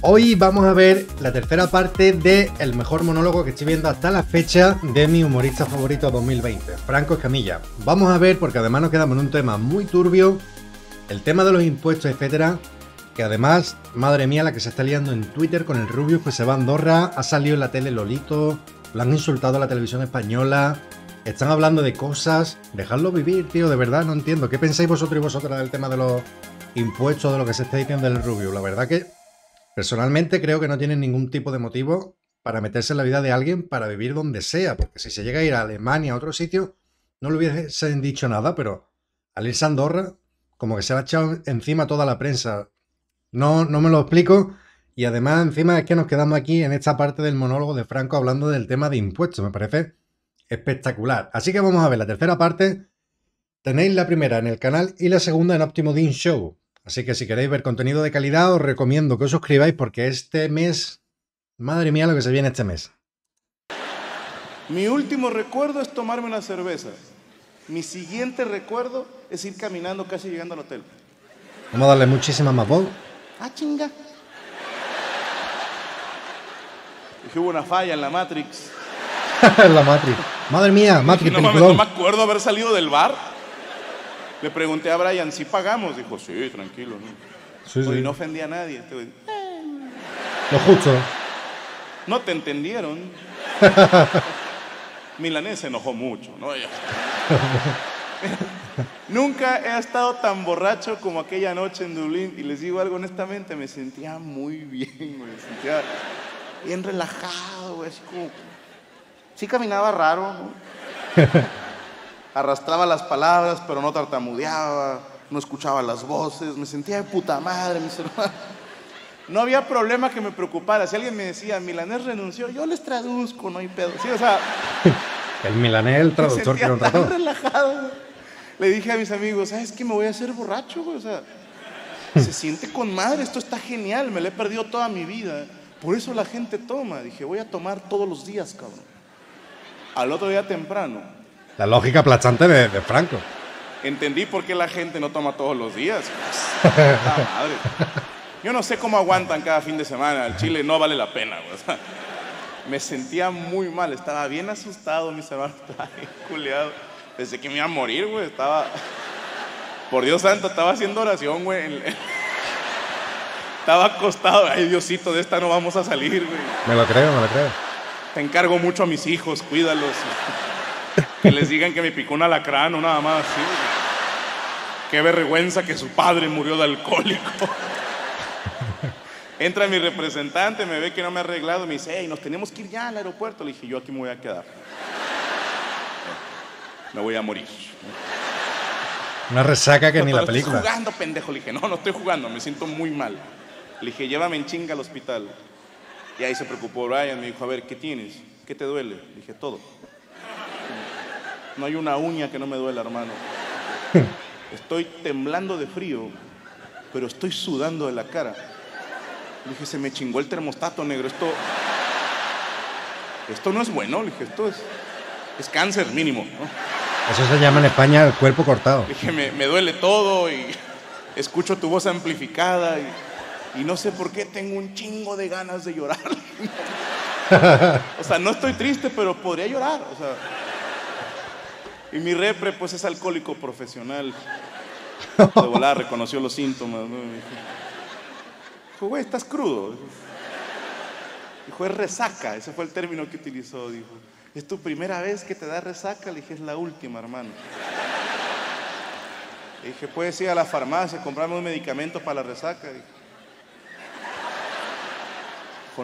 Hoy vamos a ver la tercera parte de el mejor monólogo que estoy viendo hasta la fecha de mi humorista favorito 2020, Franco Escamilla. Vamos a ver, porque además nos quedamos en un tema muy turbio, el tema de los impuestos, etcétera, que además, madre mía, la que se está liando en Twitter con el Rubius, pues se va a Andorra, ha salido en la tele Lolito, lo han insultado a la televisión española, están hablando de cosas, dejadlo vivir, tío, de verdad, no entiendo. ¿Qué pensáis vosotros y vosotras del tema de los impuestos, de lo que se está diciendo del Rubius? La verdad que personalmente creo que no tienen ningún tipo de motivo para meterse en la vida de alguien para vivir donde sea, porque si se llega a ir a Alemania, a otro sitio, no le hubiesen dicho nada, pero al irse a Andorra, como que se le ha echado encima toda la prensa. No me lo explico, y además encima es que nos quedamos aquí en esta parte del monólogo de Franco hablando del tema de impuestos, me parece espectacular. Así que vamos a ver la tercera parte, tenéis la primera en el canal y la segunda en OptimoOdin Show. Así que si queréis ver contenido de calidad, os recomiendo que os suscribáis porque este mes... Madre mía lo que se viene este mes. Mi último recuerdo es tomarme una cerveza. Mi siguiente recuerdo es ir caminando casi llegando al hotel. Vamos a darle muchísima más voz. Ah, chinga. Dije, hubo una falla en la Matrix. En la Matrix. Madre mía, Matrix. No me acuerdo haber salido del bar. Le pregunté a Brian, ¿sí pagamos? Dijo, sí, tranquilo. ¿No? Sí, sí. Y no ofendí a nadie. Lo justo. No te entendieron. Milanés se enojó mucho, ¿no? Nunca he estado tan borracho como aquella noche en Dublín. Y les digo algo honestamente, me sentía muy bien, me sentía bien relajado, güey. Como... sí caminaba raro, ¿no? Arrastraba las palabras, pero no tartamudeaba, no escuchaba las voces, me sentía de puta madre, mis hermanos. No había problema que me preocupara. Si alguien me decía, Milanés renunció, yo les traduzco, no hay pedo. Sí, o sea, el Milanés, el traductor que lo trató. Relajado. Le dije a mis amigos, ¿sabes qué? Me voy a hacer borracho, güey. O sea, se siente con madre, esto está genial, me lo he perdido toda mi vida. Por eso la gente toma. Dije, voy a tomar todos los días, cabrón. Al otro día temprano. La lógica aplastante de Franco. Entendí por qué la gente no toma todos los días. Pues, madre. Yo no sé cómo aguantan cada fin de semana. El Chile no vale la pena. O sea, me sentía muy mal. Estaba bien asustado, mis hermanos. Estaba bien culiado. Pensé que me iba a morir, güey. Estaba... por Dios santo, estaba haciendo oración, güey. Estaba acostado. Ay, Diosito, de esta no vamos a salir, güey. Me lo creo, me lo creo. Te encargo mucho a mis hijos. Cuídalos. Que les digan que me picó un alacrán o nada más así. Qué vergüenza que su padre murió de alcohólico. Entra mi representante, me ve que no me ha arreglado, me dice, hey, nos tenemos que ir ya al aeropuerto. Le dije, yo aquí me voy a quedar. Me voy a morir. Una resaca que no, ni la película. Estoy jugando, pendejo. Le dije, no estoy jugando, me siento muy mal. Le dije, llévame en chinga al hospital. Y ahí se preocupó Brian, me dijo, a ver, ¿qué tienes? ¿Qué te duele? Le dije, todo. No hay una uña que no me duela, hermano. Estoy temblando de frío, pero estoy sudando de la cara. Le dije, se me chingó el termostato, negro. Esto no es bueno. Le dije, esto es cáncer mínimo, ¿no? Eso se llama en España el cuerpo cortado. Le dije, me duele todo y escucho tu voz amplificada y no sé por qué tengo un chingo de ganas de llorar. O sea, no estoy triste, pero podría llorar, o sea... y mi repre, pues, es alcohólico profesional. De volada reconoció los síntomas, ¿no? Dijo, güey, estás crudo. Dijo, es resaca. Ese fue el término que utilizó. Dijo, ¿es tu primera vez que te da resaca? Le dije, es la última, hermano. Le dije, ¿puedes ir a la farmacia, comprarme un medicamento para la resaca? Dijo,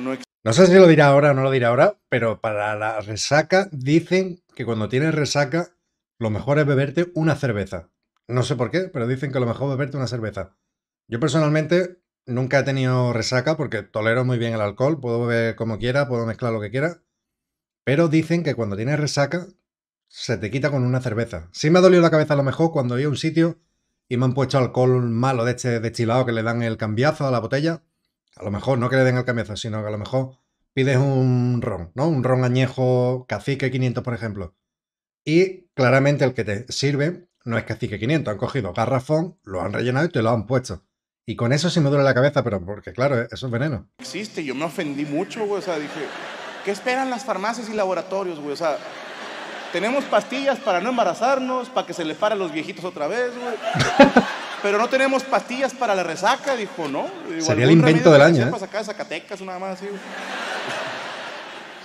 no existe. No sé si lo dirá ahora o no lo dirá ahora, pero para la resaca dicen que cuando tienes resaca lo mejor es beberte una cerveza. No sé por qué, pero dicen que lo mejor es beberte una cerveza. Yo personalmente nunca he tenido resaca porque tolero muy bien el alcohol, puedo beber como quiera, puedo mezclar lo que quiera, pero dicen que cuando tienes resaca se te quita con una cerveza. Sí me ha dolido la cabeza a lo mejor cuando he ido a un sitio y me han puesto alcohol malo de este destilado que le dan el cambiazo a la botella. A lo mejor no que le den el cambiazo, sino que a lo mejor pides un ron, ¿no? Un ron añejo Cacique 500, por ejemplo. Y claramente el que te sirve no es Cacique 500, han cogido garrafón, lo han rellenado y te lo han puesto. Y con eso sí me duele la cabeza, pero porque, claro, eso es veneno. Existe, yo me ofendí mucho, güey, o sea, dije, ¿qué esperan las farmacias y laboratorios, güey? O sea, tenemos pastillas para no embarazarnos, para que se les paren los viejitos otra vez, güey. Pero no tenemos pastillas para la resaca, dijo, ¿no? Digo, sería el invento del año, ¿eh? Para sacar Zacatecas, nada más, así, güey.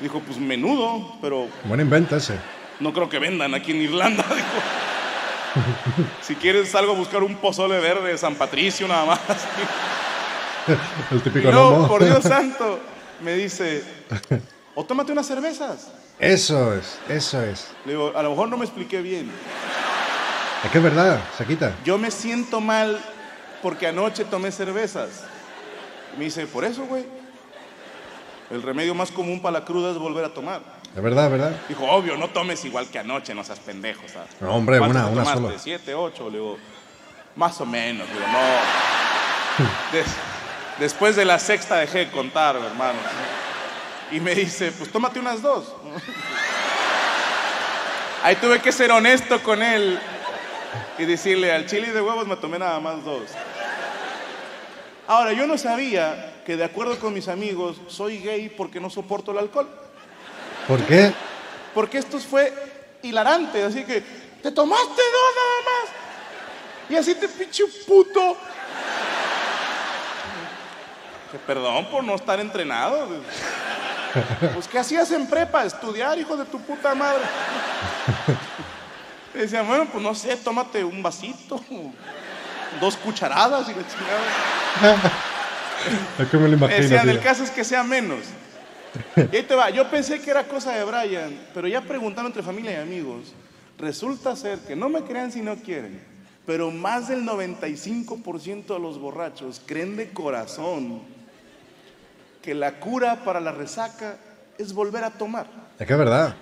Dijo, pues menudo, pero... Buen invento ese. No creo que vendan aquí en Irlanda, dijo. Si quieres, salgo a buscar un pozole verde de San Patricio, nada más. El típico no, por Dios santo. Me dice, o tómate unas cervezas. Eso es, eso es. Le digo, a lo mejor no me expliqué bien. Es que es verdad, se quita. Yo me siento mal porque anoche tomé cervezas. Me dice, por eso, güey. El remedio más común para la cruda es volver a tomar. Es verdad, es verdad. Dijo, obvio, no tomes igual que anoche, no seas pendejo, ¿sabes? No, hombre, una sola. 7, 8, le digo, más o menos, digo, no. Después de la sexta dejé de contar, hermano. Y me dice, pues tómate unas 2. Ahí tuve que ser honesto con él y decirle, al chile de huevos me tomé nada más 2. Ahora, yo no sabía que de acuerdo con mis amigos, soy gay porque no soporto el alcohol. ¿Por qué? Porque esto fue hilarante, así que te tomaste 2 nada más y así te pinche puto. Que perdón por no estar entrenado. Pues ¿qué hacías en prepa? Estudiar, hijo de tu puta madre. Y decían, bueno, pues no sé, tómate un vasito, 2 cucharadas y la chingada. Es que me lo imagino. Decían, el caso es que sea menos. Y ahí te va, yo pensé que era cosa de Brian, pero ya preguntando entre familia y amigos, resulta ser que no me crean si no quieren, pero más del 95% de los borrachos creen de corazón que la cura para la resaca es volver a tomar. Es que es verdad,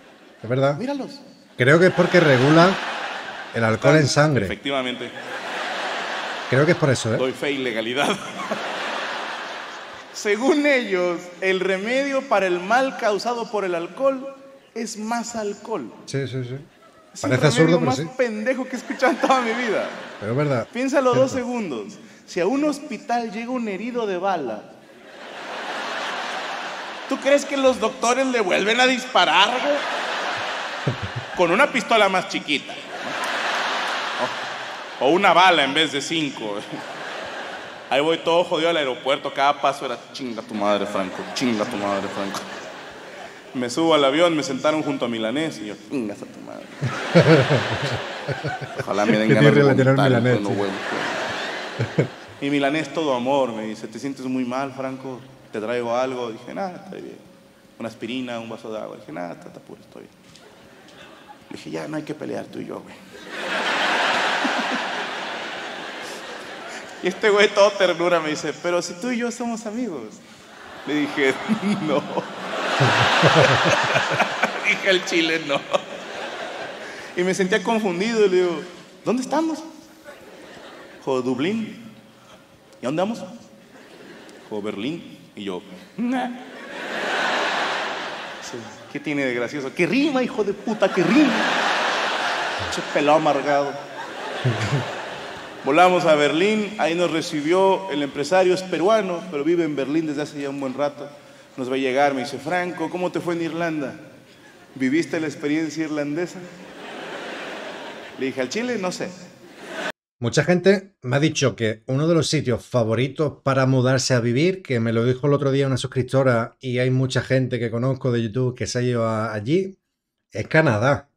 es verdad. Míralos. Creo que es porque regula el alcohol en sangre. Efectivamente. Creo que es por eso, ¿eh? Doy fe y legalidad. Según ellos, el remedio para el mal causado por el alcohol es más alcohol. Sí, sí, sí. Es parece absurdo, pero sí. Es el más pendejo que he escuchado en toda mi vida. Pero es verdad. Piénsalo 2 segundos. Si a un hospital llega un herido de bala, ¿tú crees que los doctores le vuelven a disparar, güey? Con una pistola más chiquita. O una bala en vez de 5, güey. Ahí voy todo jodido al aeropuerto, cada paso era chinga tu madre, Franco, chinga tu madre, Franco. Me subo al avión, me sentaron junto a Milanés y yo, chinga a tu madre. Ojalá me den ganas de vomitar, pues, no vuelvo. Y Milanés todo amor, me dice, ¿te sientes muy mal, Franco? ¿Te traigo algo? Dije, nada, estoy bien. Una aspirina, un vaso de agua. Dije, nada, está puro, estoy bien. Dije, ya, no hay que pelear tú y yo, güey. Y este güey todo ternura me dice, pero si tú y yo somos amigos. Le dije, no. Dije, al chile no. Y me sentía confundido y le digo, ¿dónde estamos? Dijo, Dublín. ¿Y dónde vamos? Dijo, Berlín. Y yo, nah. Dice, ¿qué tiene de gracioso? ¡Qué rima, hijo de puta, qué rima! Che pelado amargado. Volamos a Berlín, ahí nos recibió el empresario, es peruano, pero vive en Berlín desde hace ya un buen rato. Nos va a llegar, me dice, Franco, ¿cómo te fue en Irlanda? ¿Viviste la experiencia irlandesa? Le dije, al chile, no sé. Mucha gente me ha dicho que uno de los sitios favoritos para mudarse a vivir, que me lo dijo el otro día una suscriptora y hay mucha gente que conozco de YouTube que se ha ido allí, es Canadá.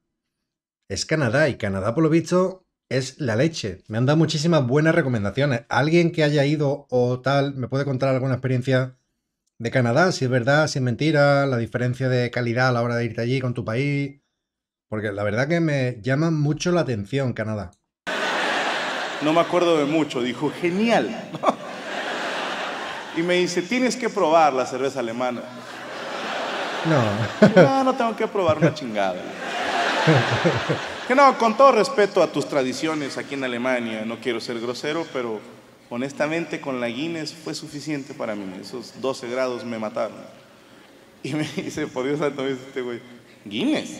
Es Canadá y Canadá, por lo visto... es la leche. Me han dado muchísimas buenas recomendaciones. Alguien que haya ido o tal, ¿me puede contar alguna experiencia de Canadá? Si es verdad, si es mentira, la diferencia de calidad a la hora de irte allí con tu país. Porque la verdad que me llama mucho la atención Canadá. No me acuerdo de mucho. Dijo, genial. Y me dice, tienes que probar la cerveza alemana. No. No, no tengo que probar una chingada. Que no, con todo respeto a tus tradiciones aquí en Alemania, no quiero ser grosero, pero honestamente con la Guinness fue suficiente para mí. Esos 12 grados me mataron. Y me dice, por Dios santo, me dice este güey, ¿Guinness?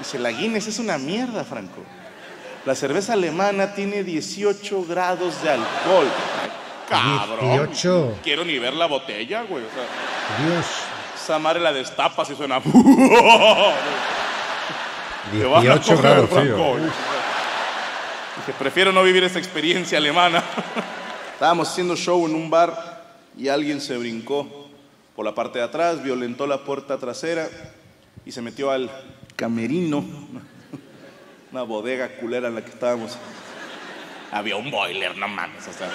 Dice, la Guinness es una mierda, Franco. La cerveza alemana tiene 18 grados de alcohol. ¡Cabrón! 18. Quiero ni ver la botella, güey. O sea, Dios. Esa madre la destapa si suena. 18 grados, tío. Dije, prefiero no vivir esa experiencia alemana. Estábamos haciendo show en un bar y alguien se brincó por la parte de atrás, violentó la puerta trasera y se metió al camerino. Una bodega culera en la que estábamos. Había un boiler, no mames, o sea.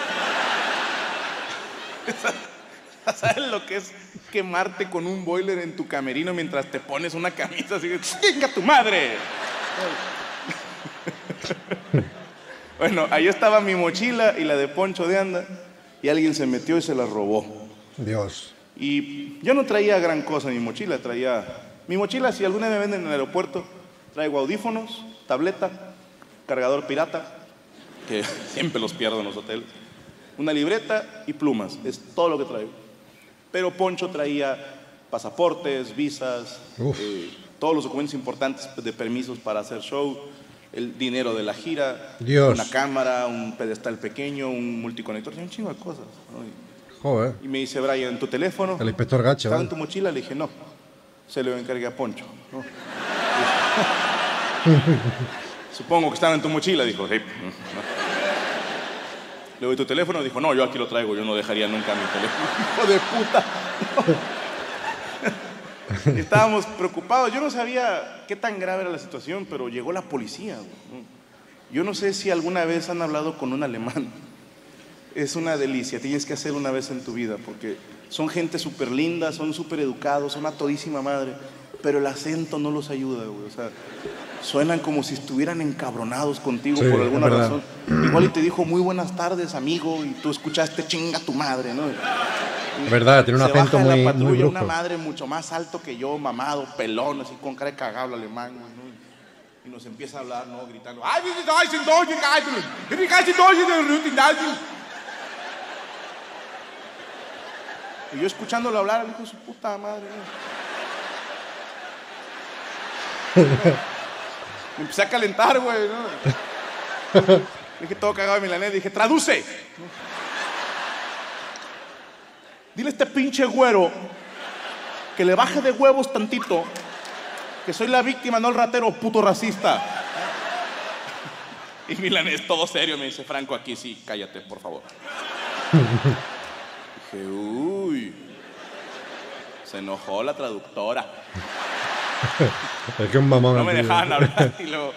¿Sabes lo que es quemarte con un boiler en tu camerino mientras te pones una camisa así? ¡Chinga tu madre! Bueno, ahí estaba mi mochila y la de Poncho de Anda y alguien se metió y se la robó. Dios. Y yo no traía gran cosa en mi mochila, traía... Mi mochila, si alguna vez me venden en el aeropuerto, traigo audífonos, tableta, cargador pirata, que siempre los pierdo en los hoteles, una libreta y plumas, es todo lo que traigo. Pero Poncho traía pasaportes, visas, todos los documentos importantes de permisos para hacer show, el dinero de la gira, Dios. Una cámara, un pedestal pequeño, un multiconector, un chingo de cosas, ¿no? Y, joder. Y me dice, Brian, ¿tu teléfono? El inspector gacha. ¿Está en tu mochila? Le dije, no, se lo encargué a Poncho, ¿no? Supongo que estaba en tu mochila, dijo. Hey. Le doy tu teléfono, dijo, no, yo aquí lo traigo, yo no dejaría nunca mi teléfono. Hijo de puta. No. Estábamos preocupados, yo no sabía qué tan grave era la situación, pero llegó la policía. Yo no sé si alguna vez han hablado con un alemán. Es una delicia, tienes que hacerlo una vez en tu vida, porque son gente súper linda, son súper educados, son a todísima madre. Pero el acento no los ayuda, güey. O sea, suenan como si estuvieran encabronados contigo, sí, por alguna razón. Igual y te dijo, muy buenas tardes, amigo, y tú escuchaste, chinga tu madre, ¿no? Y verdad, tiene un acento muy... Se baja de la patrulla una madre mucho más alto que yo, mamado, pelón, así con cara de cagado alemán, güey, ¿no? Y nos empieza a hablar, ¿no? Gritando, ¡ay, y yo escuchándolo hablar, hijo de su puta madre, ¿no? Me empecé a calentar, güey, ¿no? Dije, todo cagado de Milanés, dije, ¡traduce! Dile a este pinche güero que le baje de huevos tantito, que soy la víctima, no el ratero, puto racista. Y Milanés, todo serio, me dice, Franco, aquí sí, cállate, por favor. Dije, uy, se enojó la traductora. Es que un mamón. No me dejaban hablar y luego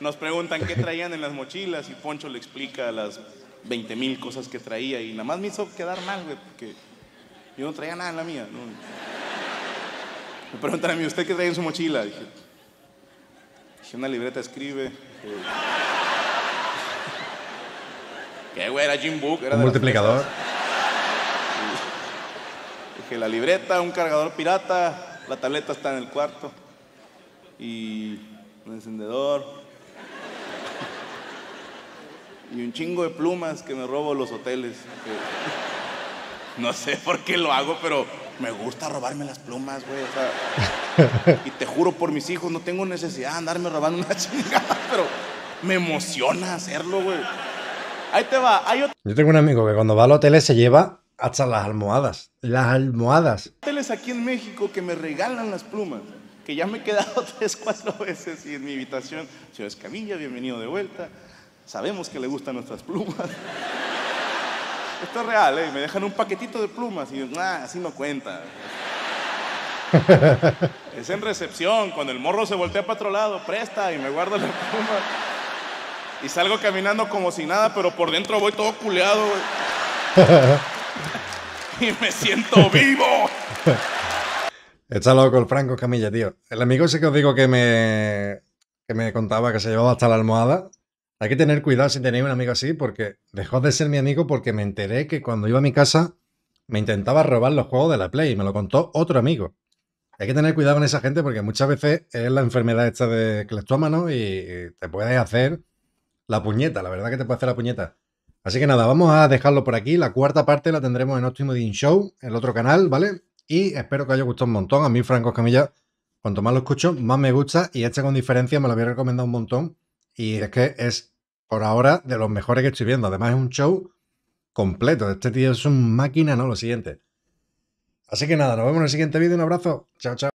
nos preguntan qué traían en las mochilas y Poncho le explica las 20,000 cosas que traía y nada más me hizo quedar mal, güey, porque yo no traía nada en la mía, ¿no? Me preguntan a mí, ¿usted qué traía en su mochila? Dije una libreta, escribe. ¿Qué, güey? Era Jim Book, era un multiplicador. Dije la libreta, un cargador pirata. La tableta está en el cuarto y un encendedor y un chingo de plumas que me robo los hoteles. No sé por qué lo hago, pero me gusta robarme las plumas, güey. O sea, y te juro por mis hijos, no tengo necesidad de andarme robando una chingada, pero me emociona hacerlo, güey. Ahí te va. Yo tengo un amigo que cuando va al hotel se lleva... hasta las almohadas. Las almohadas. Hoteles aquí en México que me regalan las plumas. Que ya me he quedado 3 o 4 veces y en mi habitación. Señor Escamilla, bienvenido de vuelta. Sabemos que le gustan nuestras plumas. Esto es real, ¿eh? Me dejan un paquetito de plumas y así no cuenta. Es en recepción, cuando el morro se voltea para otro lado, presta y me guardo la pluma. Y salgo caminando como si nada, pero por dentro voy todo culeado, güey. Y me siento vivo. Está loco el Franco Escamilla, tío. El amigo ese que os digo que me contaba que se llevaba hasta la almohada. Hay que tener cuidado si tenéis un amigo así, porque dejó de ser mi amigo porque me enteré que cuando iba a mi casa me intentaba robar los juegos de la Play y me lo contó otro amigo. Hay que tener cuidado con esa gente porque muchas veces es la enfermedad esta de cleptómano y te puedes hacer la puñeta. La verdad que te puede hacer la puñeta. Así que nada, vamos a dejarlo por aquí. La cuarta parte la tendremos en OptimoOdin Show, el otro canal, ¿vale? Y espero que os haya gustado un montón. A mí Franco Escamilla, cuanto más lo escucho, más me gusta. Y este con diferencia me lo había recomendado un montón. Y es que es, por ahora, de los mejores que estoy viendo. Además, es un show completo. Este tío es un máquina, ¿no? Lo siguiente. Así que nada, nos vemos en el siguiente vídeo. Un abrazo. Chao, chao.